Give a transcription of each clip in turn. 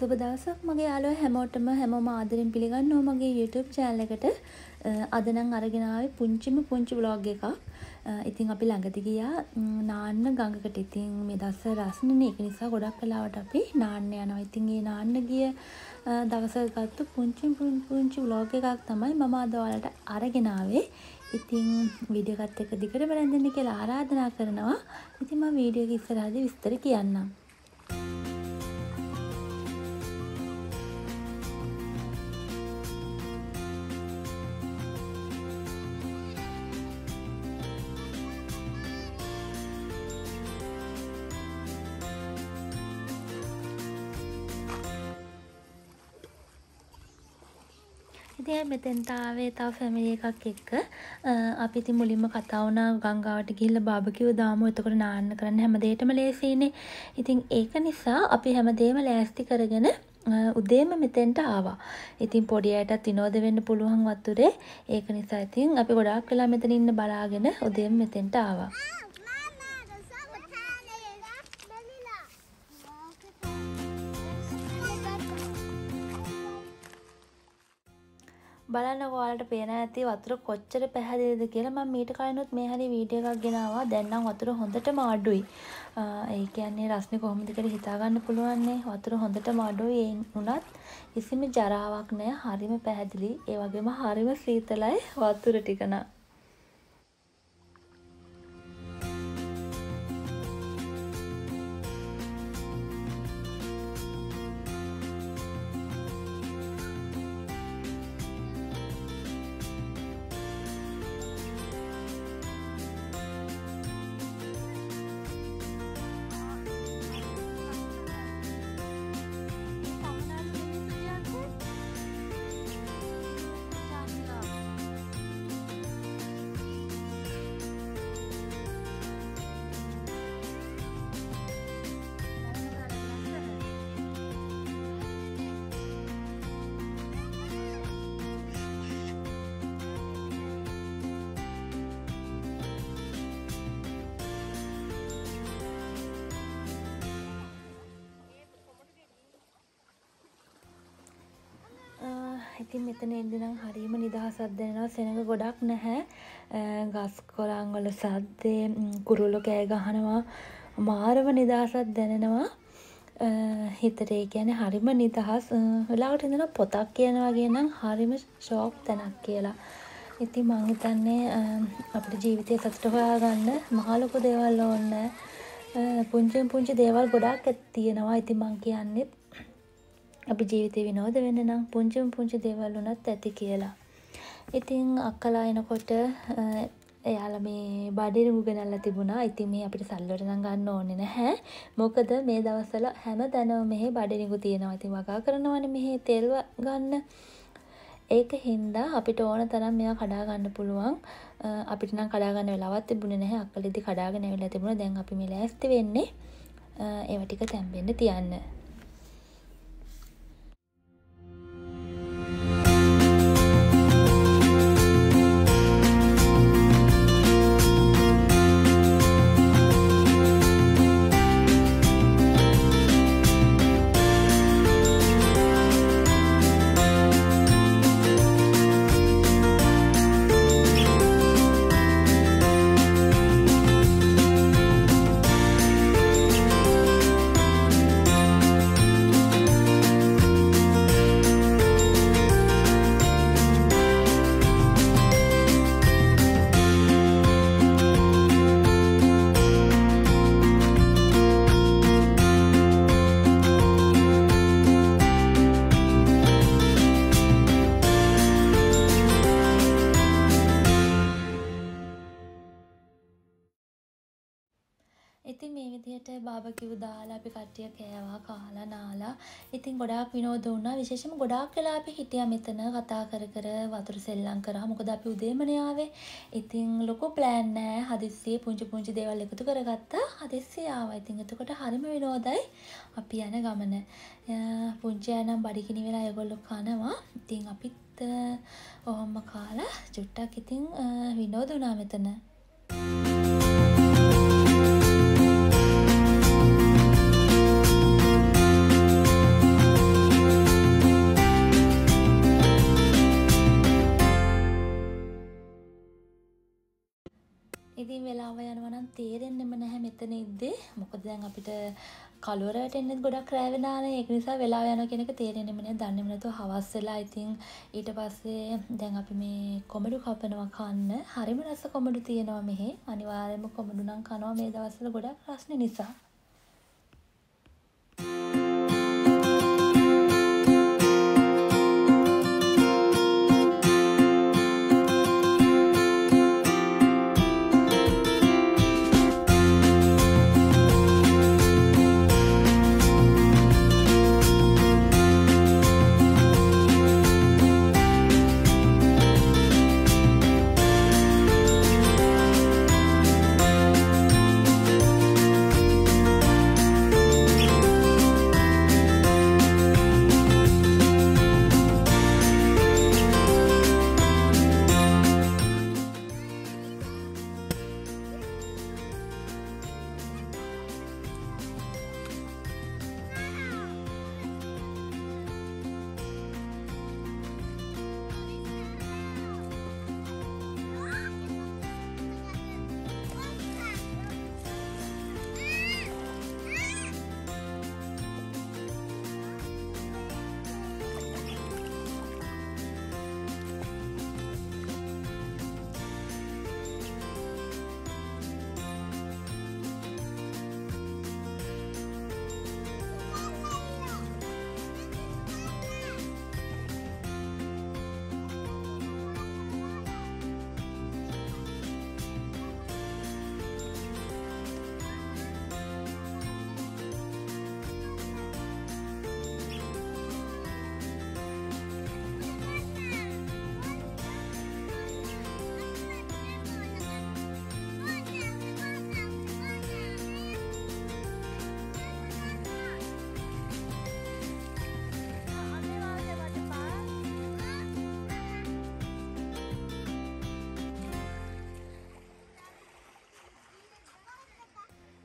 සුබ දවසක් මගේ යාළුවා හැමෝම ආදරෙන් පිළිගන්නවා මගේ YouTube channel එකට. අද නම් අරගෙන ආවේ පුංචි vlog එකක්. ඉතින් අපි ළඟදී ගියා නාන්න ගඟකට. ඉතින් මේ දවස් රස්නනේ ඒක නිසා ගොඩක් වෙලාවට අපි නාන්න යනවා. ඉතින් ඒ නාන්න ගිය දවසක ගත්ත පුංචි vlog එකක් තමයි මම අද ඔයාලට අරගෙන ආවේ. ඉතින් වීඩියෝ එකත් එක්ක දිගටම රැඳෙන්න කියලා ආරාධනා කරනවා. ඉතින් මම වීඩියෝ එක ඉස්සරහදී විස්තර කියන්නම්. ඉතින් මෙතෙන්ට ආවේ තව ෆැමිලි එකක් එක්ක. අපි ඉතින් මුලින්ම කතා වුණා ගංගාවට ගිහිල්ලා බාබකියු දාමු. එතකොට නාන්න කරන්න හැමදේටම ලේසියිනේ. ඉතින් ඒක නිසා අපි හැමදේම ලෑස්ති කරගෙන උදේම මෙතෙන්ට ආවා. ඉතින් පොඩි අයටත් විනෝද වෙන්න පුළුවන් වතුරේ. ඒක නිසා ඉතින් අපි ගොඩාක් වෙලා මෙතන ඉන්න බලාගෙන උදේම මෙතෙන්ට ආවා. බලන්න ඔයාලට පේන ඇති වතුර කොච්චර පැහැදිලිද කියලා. මම මීට කලිනුත් මේ හැරි වීඩියෝ එකක් ගෙනාවා. දැන් නම් වතුර හොඳටම අඩුයි. ඒ කියන්නේ රස්නේ කොහොමද කියලා හිතා ගන්න පුළුවන් නේ. වතුර හොඳටම අඩුයි. ඒ වුණත් කිසිම ජරාවක් නැහැ. හරිම පැහැදිලි. ඒ වගේම හරිම සීතලයි වතුර ටික නා. ඉතින් මෙතන එද්දී නම් හරියම නිදහසක් දැනෙනවා. සෙනඟ ගොඩක් නැහැ. ගස් කොළන් වල සද්දේ කුරුල්ලෝ කෑ ගහනවා. මාරව නිදහසක් දැනෙනවා. හිතට ඒ කියන්නේ හරියම නිදහස්. වෙලාවට ඉඳලා පොතක් කියනවා වගේ නම් හරියම ෂෝක් තැනක් කියලා. ඉතින් මම හිතන්නේ අපේ ජීවිතේ සතුට හොයාගන්න මහ ලොකු දේවල් ඕනේ. පුංචි දේවල් ගොඩක් තියෙනවා. ඉතින් මම කියන්නේ අපි ජීවිතේ විනෝද වෙන්න නම් පුංචි දේවල් උනත් ඇති කියලා. ඉතින් අක්කලා එනකොට එයාලා මේ බඩිරුව ගෙනල්ලා තිබුණා. ඉතින් මේ අපිට සල්ලවට නම් ගන්න ඕනේ නැහැ. මොකද මේ දවස්වල හැමදැනම මෙහි බඩිරුව තියෙනවා. ඉතින් වගා කරනවානේ මෙහි තෙල් ගන්න. ඒක හින්දා අපිට ඕන තරම් මේවා කඩා ගන්න පුළුවන්. අපිට නම් කඩා ගන්න වෙලාවක් තිබුණේ නැහැ. අක්කලා ඉතින් කඩාගෙන ඇවිල්ලා තිබුණා. දැන් අපි මේ ලෑස්ති වෙන්නේ ඒවා ටික තැම්බෙන්න තියන්න. ඉතින් මේ විදිහට බාබකියු දාලා අපි කට්ටිය කෑවා කාලා නාලා. ඉතින් ගොඩාක් විනෝද වුණා. විශේෂයෙන්ම ගොඩාක් වෙලා අපි හිටියා මෙතන කතා කර වතුර සෙල්ලම් කරා. මොකද අපි උදේමනේ ආවේ. ඉතින් ලොකු ප්ලෑන් නැහැ. හදිස්සියේ පුංචි දේවල් එකතු කරගත්තා. හදිස්සියේ ආවා. ඉතින් එතකොට හරිම විනෝදයි අපි යන ගමන. පුංචි ආනම් බඩගිනි වෙලා ඒගොල්ලෝ කනවා. ඉතින් අපිත් ඔහොම කාලා චුට්ටක් ඉතින් විනෝද වුණා මෙතන. තේරෙන්නෙම නැහැ මෙතන ඉද්දී. මොකද දැන් අපිට කලවරට එන්නෙත් ගොඩක් රෑ වෙනානේ. ඒක නිසා වෙලා යනවා කියන එක තේරෙන්නෙම නැහැ. දන්නේම නැතුව හවස් වෙලා ඉතින් ඊට පස්සේ දැන් අපි මේ කොමඩු කපනවා කන්න. හරිම රස කොමඩු තියෙනවා මෙහි. අනිවාර්යයෙන්ම කොමඩු නම් කනවා මේ දවස්වල ගොඩක් රස්නේ නිසා.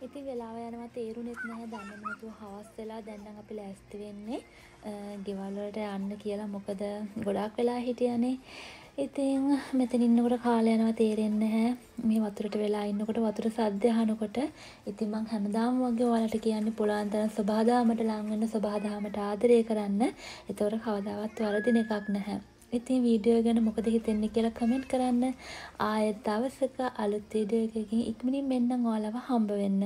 ඉතින් වෙලාව යනවා තේරුණෙත් නැහැ. දන්නේ නැතුව හවස් වෙලා දැන් නම් අපි ලෑස්ති වෙන්නේ ගෙවල් වලට යන්න කියලා. මොකද ගොඩාක් වෙලා හිටියානේ. ඉතින් මෙතන ඉන්නකොට කාලය යනවා තේරෙන්නේ නැහැ. මේ වතුරට වෙලා ඉන්නකොට වතුර සද්ද අහනකොට ඉතින් මං හැමදාම වගේ ඔයාලට කියන්නේ පුළුවන් තරම් සබහාදාමට ලං වෙන්න, සබහාදාමට ආදරය කරන්න. ඒතකොට කවදාවත් වරදින එකක් නැහැ. ඉතින් වීඩියෝ ගැන මොකද හිතෙන්නේ කියලා කමෙන්ට් කරන්න. ආයෙත් දවසක අලුත් වීඩියෝ එකකින් ඉක්මනින් මෙන්නම් ඔයාලව හම්බ වෙන්න.